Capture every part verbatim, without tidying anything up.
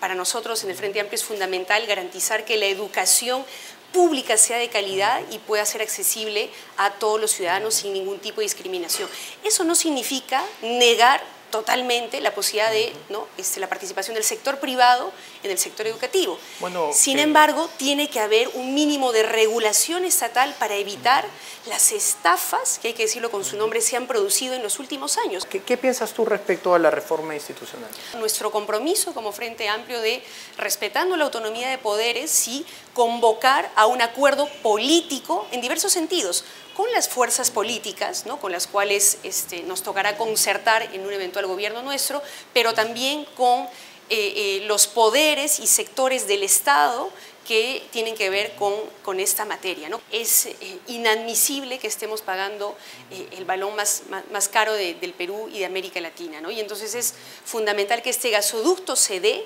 para nosotros en el Frente Amplio es fundamental garantizar que la educación pública sea de calidad y pueda ser accesible a todos los ciudadanos sin ningún tipo de discriminación. Eso no significa negar totalmente la posibilidad de ¿no? este, la participación del sector privado en el sector educativo. Bueno, Sin eh... embargo, tiene que haber un mínimo de regulación estatal para evitar las estafas, que hay que decirlo con su nombre, se han producido en los últimos años. ¿Qué, qué piensas tú respecto a la reforma institucional? Nuestro compromiso como Frente Amplio de, respetando la autonomía de poderes, sí convocar a un acuerdo político en diversos sentidos, con las fuerzas políticas, ¿no? con las cuales este, nos tocará concertar en un eventual gobierno nuestro, pero también con eh, eh, los poderes y sectores del Estado que tienen que ver con, con esta materia, ¿no? Es eh, inadmisible que estemos pagando eh, el balón más, más, más caro de, del Perú y de América Latina, ¿no? Y entonces es fundamental que este gasoducto se dé,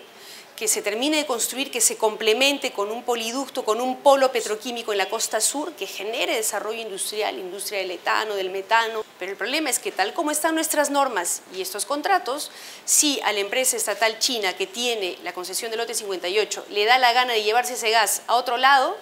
que se termine de construir, que se complemente con un poliducto, con un polo petroquímico en la costa sur que genere desarrollo industrial, industria del etano, del metano. Pero el problema es que tal como están nuestras normas y estos contratos, si a la empresa estatal china que tiene la concesión del lote cincuenta y ocho le da la gana de llevarse ese gas a otro lado,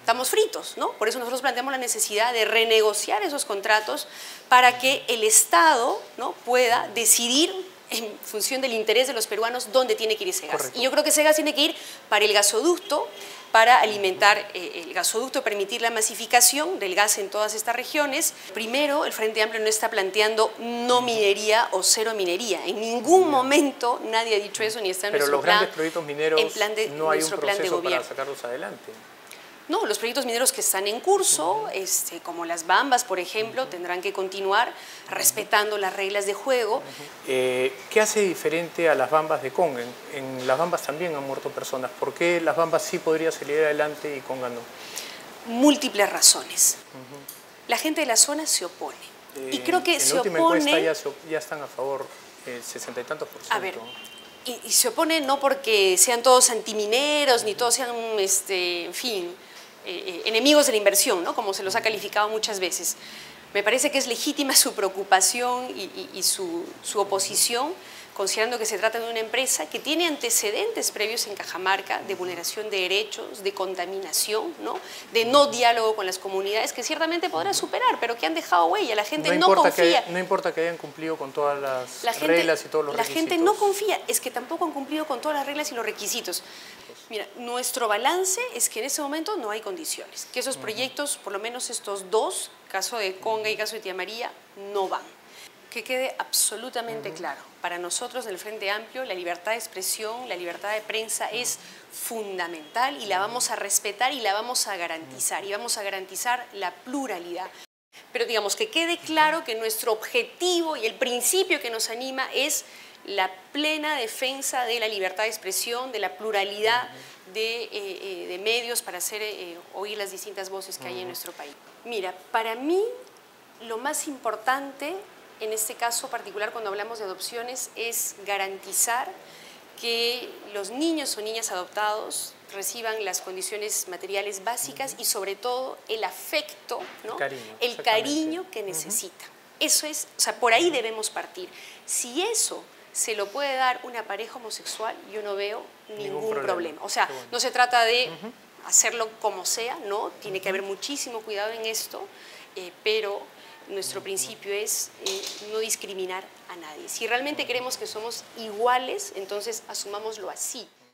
estamos fritos, ¿no? Por eso nosotros planteamos la necesidad de renegociar esos contratos para que el Estado, ¿no? pueda decidir en función del interés de los peruanos, dónde tiene que ir ese gas. Correcto. Y yo creo que ese gas tiene que ir para el gasoducto, para alimentar eh, el gasoducto, permitir la masificación del gas en todas estas regiones. Primero, el Frente Amplio no está planteando no minería o cero minería. En ningún momento nadie ha dicho eso, ni está en Pero nuestro plan. Pero los grandes proyectos mineros plan de, no hay un proceso para sacarlos adelante. No, los proyectos mineros que están en curso, este, como las Bambas, por ejemplo, tendrán que continuar respetando las reglas de juego. Eh, ¿Qué hace diferente a las Bambas de Conga? En, en las Bambas también han muerto personas. ¿Por qué las Bambas sí podría salir adelante y Conga no? Múltiples razones. Uh-huh. La gente de la zona se opone. Eh, y creo que en se opone... En la última encuesta ya, se, ya están a favor el sesenta y tantos por ciento. A ver... Y, y se opone no porque sean todos antimineros, uh-huh. ni todos sean, este, en fin... Eh, eh, enemigos de la inversión, ¿no? como se los ha calificado muchas veces. Me parece que es legítima su preocupación y, y, y su, su oposición, considerando que se trata de una empresa que tiene antecedentes previos en Cajamarca de vulneración de derechos, de contaminación, ¿no? de no diálogo con las comunidades, que ciertamente podrán superar, pero que han dejado huella. La gente no, no confía. Que, no importa que hayan cumplido con todas las la gente, reglas y todos los la requisitos. La gente no confía, es que tampoco han cumplido con todas las reglas y los requisitos. Mira, nuestro balance es que en ese momento no hay condiciones, que esos proyectos, por lo menos estos dos, caso de Conga y caso de Tía María, no van. Que quede absolutamente claro, para nosotros del Frente Amplio la libertad de expresión, la libertad de prensa es fundamental y la vamos a respetar y la vamos a garantizar, y vamos a garantizar la pluralidad. Pero digamos que quede claro que nuestro objetivo y el principio que nos anima es la plena defensa de la libertad de expresión, de la pluralidad de, eh, de medios para hacer eh, oír las distintas voces que hay en nuestro país. Mira, para mí lo más importante en este caso particular cuando hablamos de adopciones es garantizar que los niños o niñas adoptados reciban las condiciones materiales básicas y sobre todo el afecto, ¿no? cariño, el cariño que necesitan. Eso es, o sea, por ahí debemos partir. Si eso se lo puede dar una pareja homosexual, yo no veo ningún, ningún problema. problema. O sea, bueno. no se trata de uh-huh. hacerlo como sea, no, tiene uh-huh. que haber muchísimo cuidado en esto, eh, pero nuestro uh-huh. principio es eh, no discriminar a nadie. Si realmente queremos que somos iguales, entonces asumámoslo así.